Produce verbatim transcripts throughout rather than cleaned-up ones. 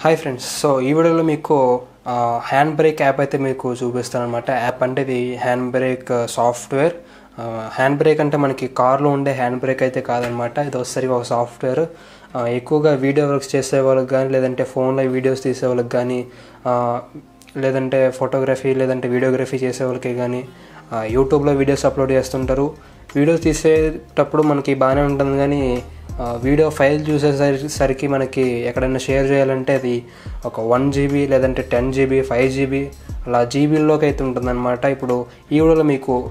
हाय friends so ई video मीकू hand brake app अयिते मीकू चूपिस्तानु ऐप अंटे इदी hand brake software hand brake अंटे मनकी कार लो उंडे हैंड ब्रेक अयिते कादन्नमाट इदि ओकसारि ओक सॉफ्टवेयर एक्कुवगा वीडियो वर्क्स चेसे वाळ्ळकु गानी लेदंटे फोन लो वीडियोस तीसे वाळ्ळकु गानी लेदंटे फोटोग्राफी लेदंटे वीडियोग्राफी चेसे वाळ्ळकु गानी यूट्यूब लो वीडियोस अप्लोड चेस्तुंटारु वीडियोस तीसेटप्पुडु मनकी बाने उंटुंदि गानी वीडियो फाइल चूसे सर की मन की एक्ना शेर चेयरेंटे अभी वन जीबी लेदे टेन जीबी फाइव जीबी अला जीबीलोकि इपू वीडियो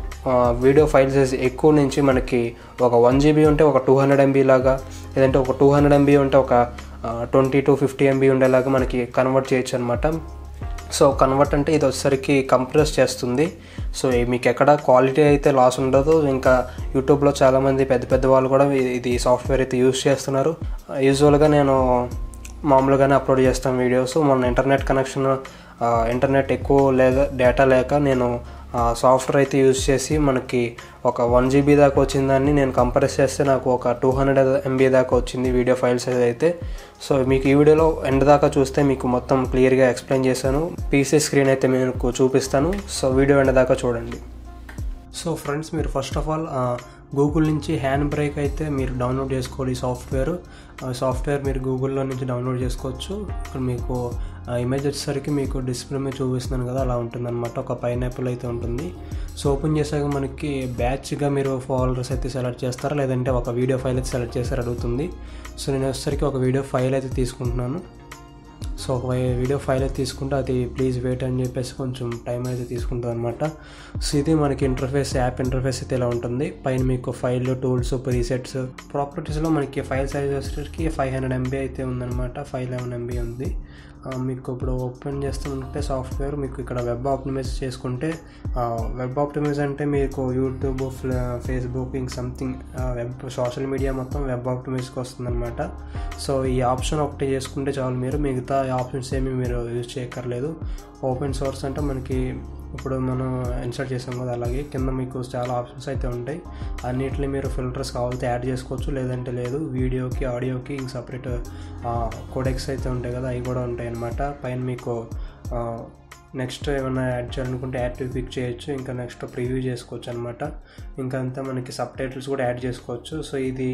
वीडियो फाइल्स एक्व नीचे मन की वन जीबी उंटे टू हंड्रेड एमबी लागा टू हंड्रेड एमबी उंटे ट्वेंटी टू फिफ्टी एमबी उंडेला मन की कन्वर्ट चेयोच्चु। सो कन्वर्ट अंटे इदि कंप्रेस चेस्तुंदी सो मीकु एक्कड़ा क्वालिटी अयिते लास उंडदु। इंका यूट्यूब लो चाला मंदी पेद्द पेद्द वाळ्ळु कूडा इदी साफ्ट्वेर अयिते यूज चेस्तुन्नारु। यूजुअल गा नेनु मामूलुगाने अप्लोड चेस्तानु वीडियोस मन इंटरनेट कनेक्शन इंटरनेट एक्कुव लेक डेटा लेक नेनु साफ्ट्वेर अयिते यूज चेसी मनकी ओक वन जीबी दाका वच्चिंदनी नेनु कंप्रेस चेस्ते नाकु ओक टू हंड्रेड एमबी दाका वच्चिंदी वीडियो फाइल्स अयिते। सो मीकु ई वीडियोलो एंड दाका चूस्ते मीकु मोत्तं क्लियर गा एक्सप्लेन चेशानु। पीसी स्क्रीन अयिते मीकु चूपिस्तानु सो वीडियो एंड दाका चूडंडी। सो फ्रेंड्स मीरु फस्ट आफ् आल गूगल नुंची हैंड ब्रेक अयिते मीरु डाउनलोड चेसुकोवाली साफ्ट्वेर साफ्ट्वेर मीरु गूगल लो नुंची डाउनलोड चेसुकोवच्चु। इक्कड मीकु इमेज వచ్చేసరికి మీకు డిస్ప్లే మీద చూపిస్తున్నాను కదా అలా ఉంటుందన్నమాట ఒక పైనాపిల్ అయితే ఉంటుంది। సో ఓపెన్ చేసాక మనకి బ్యాచ్ గా మీరు ఫోల్డర్స్ అయితే సెలెక్ట్ చేస్తారా లేదంటే ఒక వీడియో ఫైల్ అయితే సెలెక్ట్ చేస్తారు అడుగుతుంది। సో నేను వచ్చేసరికి ఒక వీడియో ఫైల్ అయితే తీసుకుంటున్నాను। సో ఒక వీడియో ఫైల్ అయితే తీసుకుంటే అది ప్లీజ్ వెయిట్ అని చెప్పేసి కొంచెం టైం అయితే తీసుకుంటుందన్నమాట। సో ఇది మనకి ఇంటర్ఫేస్ యాప్ ఇంటర్ఫేస్ అయితే ఇలా ఉంటుంది। పైన మీకు ఫైల్ టూల్స్ ప్రీసెట్స్ ప్రాపర్టీస్లో మనకి ఫైల్ సైజ్ వచ్చేసరికి ఫైవ్ హండ్రెడ్ ఎంబీ అయితే ఉందన్నమాట ఫైవ్ లెవెన్ ఎంబీ ఉంది। మీకు ఇప్పుడు ఓపెన్ చేస్తుంటే సాఫ్ట్వేర్ మీకు ఇక్కడ వెబ్ ఆప్టిమైజ్ చేసుకుంటే వెబ్ ఆప్టిమైజ్ అంటే మీకు యూట్యూబ్ ఫేస్బుక్ ఇంక సంథింగ్ వెబ్ సోషల్ మీడియా మొత్తం వెబ్ ఆప్టిమైజ్కి వస్తుందన్నమాట। సో ఈ ఆప్షన్ ఒకటి చేసుకుంటే చాలు మీరు మిగతా ఆప్షన్స్ ఏమీ మీరు యూజ్ చేయక్కర్లేదు। ఓపెన్ సోర్స్ అంటే మనకి ఇప్పుడు మనం ఇన్సర్ట్ చేసాం కదా అలాగే కింద మీకు చాలా ఆప్షన్స్ అయితే ఉంటాయి అన్నిటిని మీరు ఫిల్టర్స్ కావాలంటే యాడ్ చేసుకోవచ్చు లేదంటే లేదు వీడియోకి ఆడియోకి ఇంక సపరేట్ కోడెక్స్ అయితే ఉంటాయి కదా అవి కూడా ఉంటాయి అన్నమాట। పైన మీకు నెక్స్ట్ ఏమైనా యాడ్ చేయాలనుకుంటే యాడ్ టు పిక్ చేయొచ్చు ఇంకా నెక్స్ట్ ప్రివ్యూ చేసుకోవచ్చు అనమాట। ఇంకా అంతా మనకి సబ్ టైటిల్స్ కూడా యాడ్ చేసుకోవచ్చు। సో ఇది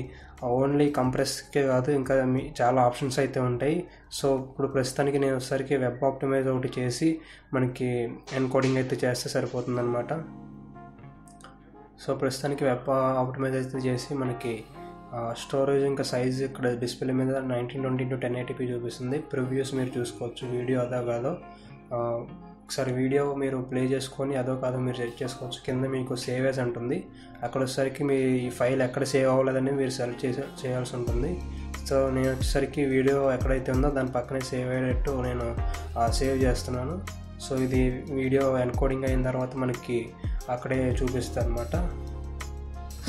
ఓన్లీ కంప్రెస్కే కాదు ఇంకా చాలా ఆప్షన్స్ అయితే ఉంటాయి। సో ఇప్పుడు ప్రస్తుతానికి నేను ఒకసారికి వెబ్ ఆప్టిమైజ్ ఒకటి చేసి మనకి ఎన్కోడింగ్ అయితే చేస్తే సరిపోతుందన్నమాట। సో ప్రస్తుతానికి వెబ్ ఆప్టిమైజ్ అయితే చేసి మనకి స్టోరేజ్ ఇంకా సైజ్ ఇక్కడ డిస్ప్లే మీద nineteen twenty to ten eighty P చూపిస్తుంది। ప్రివ్యూస్ మీరు చూసుకోవచ్చు వీడియో అదా కాదో ఒకసారి వీడియో మీరు ప్లే చేసుకొని అదో కాదో మీరు సెట్ చేసుకోవచ్చు। కింద మీకు సేవ్ యాజ్ ఉంటుంది అక్కడ వచ్చేసరికి మీ ఈ ఫైల్ ఎక్కడ సేవ్ అవ్వాలని మీరు సెలెక్ట్ చేసి చేయాల్సి ఉంటుంది। సో నేను వచ్చేసరికి వీడియో ఎక్కడైతే ఉందో దాని పక్కనే సేవ్ అయ్యేటట్టు నేను సేవ్ చేస్తున్నాను। సో ఇది వీడియో ఎన్కోడింగ్ అయిన తర్వాత మనకి అక్కడే చూపిస్తుంది అనమాట।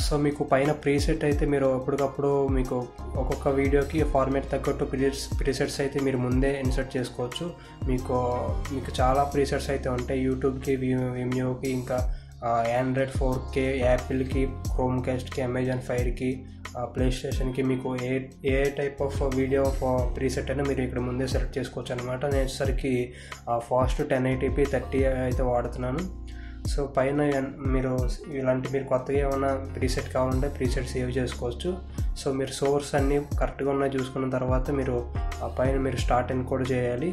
సో మీకు పైన ప్రీసెట్ అయితే మీరు అప్పటికప్పుడు మీకు ఒక్కొక్క వీడియోకి ఫార్మేట్ తగ్గట్టు ప్రీసెట్స్ ప్రీసెట్స్ అయితే మీరు ముందే ఇన్సర్ట్ చేసుకోవచ్చు। మీకు మీకు చాలా ప్రీసెట్స్ అయితే ఉంటాయి యూట్యూబ్కి విమియోకి ఇంకా ఆండ్రాయిడ్ ఫోర్ కే యాపిల్కి క్రోమ్ కాస్ట్కి అమెజాన్ ఫైర్కి ప్లే స్టేషన్కి మీకు ఏ ఏ టైప్ ఆఫ్ వీడియో ప్రీసెట్ అయినా మీరు ఇక్కడ ముందే సెలెక్ట్ చేసుకోవచ్చు అనమాట। నేను సరికి ఫాస్ట్ టెన్ ఎయిటీపీ థర్టీ అయితే వాడుతున్నాను। సో పైన మీరు ఇలాంటి మీరు కొత్తగా ఏమైనా ప్రీసెట్ కావాలంటే ప్రీసెట్ సేవ్ చేసుకోవచ్చు। సో మీరు సోర్స్ అన్నీ కరెక్ట్గా ఉన్నాయి చూసుకున్న తర్వాత మీరు ఆ పైన మీరు స్టార్ట్ ఎన్కోడ్ చేయాలి।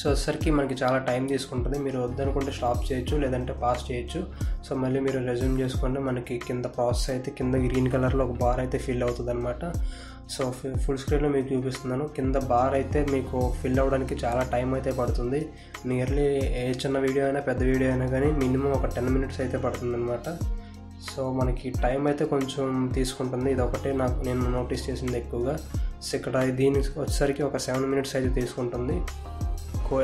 సో వచ్చేసరికి మనకి చాలా టైం తీసుకుంటుంది మీరు వద్దనుకుంటే స్టాప్ చేయొచ్చు లేదంటే పాస్ చేయొచ్చు। సో మళ్ళీ మీరు రెజ్యూమ్ చేసుకుంటే మనకి కింద ప్రాసెస్ అయితే కింద గ్రీన్ కలర్లో ఒక బార్ అయితే ఫిల్ అవుతుంది అనమాట। సో ఫుల్ స్క్రీన్లో మీకు చూపిస్తున్నాను కింద బార్ అయితే మీకు ఫిల్ అవ్వడానికి చాలా టైం అయితే పడుతుంది నియర్లీ ఏ చిన్న వీడియో అయినా పెద్ద వీడియో అయినా కానీ మినిమం ఒక టెన్ మినిట్స్ అయితే పడుతుంది అనమాట। సో మనకి టైం అయితే కొంచెం తీసుకుంటుంది ఇది ఒకటే నాకు నేను నోటీస్ చేసింది ఎక్కువగా। సో ఇక్కడ దీనికి వచ్చేసరికి ఒక సెవెన్ మినిట్స్ అయితే తీసుకుంటుంది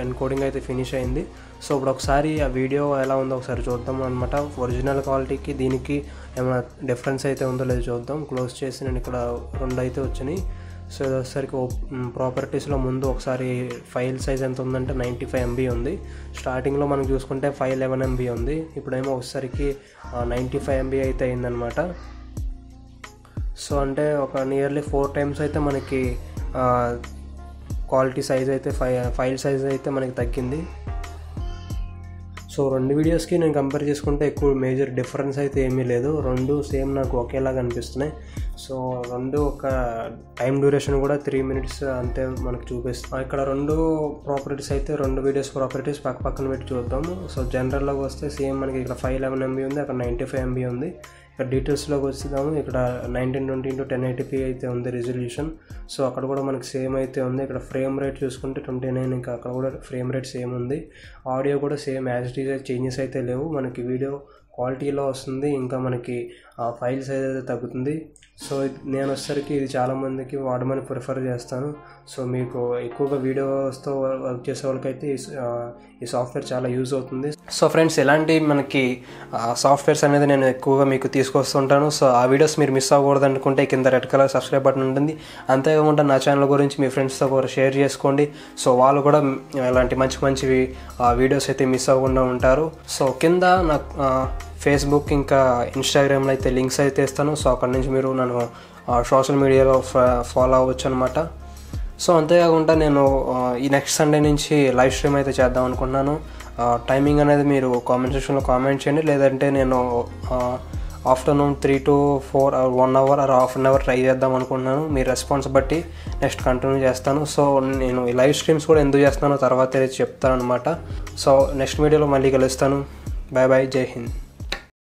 ఎన్కోడింగ్ అయితే ఫినిష్ అయింది। సో ఇప్పుడు ఒకసారి ఆ వీడియో ఎలా ఉందో ఒకసారి చూద్దాం అనమాట ఒరిజినల్ క్వాలిటీకి దీనికి ఏమైనా డిఫరెన్స్ అయితే ఉందో లేదో చూద్దాం। క్లోజ్ చేసి నేను ఇక్కడ రెండు అయితే వచ్చినాయి। సో ఇది వచ్చేసరికి ప్రాపర్టీస్లో ముందు ఒకసారి ఫైల్ సైజ్ ఎంత ఉందంటే నైంటీ ఫైవ్ ఎంబీ ఉంది స్టార్టింగ్లో మనం చూసుకుంటే ఫైవ్ లెవెన్ ఎంబీ ఉంది ఇప్పుడేమో ఒకసారికి నైంటీ ఫైవ్ ఎంబీ అయితే అయిందనమాట। సో అంటే ఒక నియర్లీ ఫోర్ టైమ్స్ అయితే మనకి క్వాలిటీ సైజ్ అయితే ఫైల్ సైజ్ అయితే మనకి తగ్గింది. సో రెండు వీడియోస్కి నేను కంపేర్ చేసుకుంటే ఎక్కువ మేజర్ డిఫరెన్స్ అయితే ఏమీ లేదు, రెండు సేమ్ నాకు ఒకేలాగా అనిపిస్తున్నాయి. సో రెండు ఒక టైం డ్యూరేషన్ కూడా త్రీ మినిట్స్ అంతే మనకు చూపిస్తాం. ఇక్కడ రెండు ప్రాపర్టీస్ అయితే రెండు వీడియోస్ ప్రాపర్టీస్ పక్క పక్కన పెట్టి చూద్దాము. సో జనరల్లోకి వస్తే సేమ్ మనకి ఇక్కడ ఫైవ్ లెవెన్ ఎంబీ ఉంది, అక్కడ నైంటీ ఫైవ్ ఎంబీ ఉంది. ఇక్కడ డీటెయిల్స్లోకి వస్తాము, ఇక్కడ nineteen twenty into ten eighty P అయితే ఉంది రిజల్యూషన్. సో అక్కడ కూడా మనకి సేమ్ అయితే ఉంది. ఇక్కడ ఫ్రేమ్ రేట్ చూసుకుంటే ట్వంటీ నైన్ ఇంకా అక్కడ కూడా ఫ్రేమ్ రేట్ సేమ్ ఉంది. ఆడియో కూడా same as it is, changes అయితే లేవు. మనకి వీడియో క్వాలిటీలో వస్తుంది, ఇంకా మనకి ఫైల్ సైజ్ అయితే తగ్గుతుంది. సో నేను వచ్చేసరికి ఇది చాలామందికి వాడమని ప్రిఫర్ చేస్తాను. సో మీకు ఎక్కువగా వీడియోస్తో వర్క్ చేసే వాళ్ళకైతే ఈ సాఫ్ట్వేర్ చాలా యూజ్ అవుతుంది. సో ఫ్రెండ్స్, ఇలాంటి మనకి సాఫ్ట్వేర్స్ అనేది నేను ఎక్కువగా మీకు తీసుకొస్తుంటాను. సో ఆ వీడియోస్ మీరు మిస్ అవ్వకూడదు అనుకుంటే కింద రెడ్ కలర్ సబ్స్క్రైబ్ బటన్ ఉంటుంది. అంతేకాకుండా నా ఛానల్ గురించి మీ ఫ్రెండ్స్తో కూడా షేర్ చేసుకోండి. సో వాళ్ళు కూడా ఇలాంటి మంచి మంచి వీడియోస్ అయితే మిస్ అవ్వకుండా ఉంటారు. సో కింద నా ఫేస్బుక్ ఇంకా ఇన్స్టాగ్రామ్లో అయితే లింక్స్ అయితే ఇస్తాను. సో అక్కడి నుంచి మీరు నన్ను సోషల్ మీడియాలో ఫాలో అవ్వచ్చు అనమాట. సో అంతేకాకుండా నేను ఈ నెక్స్ట్ సండే నుంచి లైవ్ స్ట్రీమ్ అయితే చేద్దాం అనుకుంటున్నాను. టైమింగ్ అనేది మీరు కామెంట్ సెక్షన్లో కామెంట్ చేయండి, లేదంటే నేను afternoon three to four hour one hour or half an hour try చేద్దాం అనుకుంటున్నాను. మీ రెస్పాన్స్ బట్టి నెక్స్ట్ కంటిన్యూ చేస్తాను. సో నేను ఈ లైవ్ స్ట్రీమ్స్ కూడా ఎందుకు చేస్తానో తర్వాత చెప్తాను అనమాట. సో నెక్స్ట్ వీడియోలో మళ్ళీ కలుస్తాను. బాయ్ బాయ్, జై హింద్.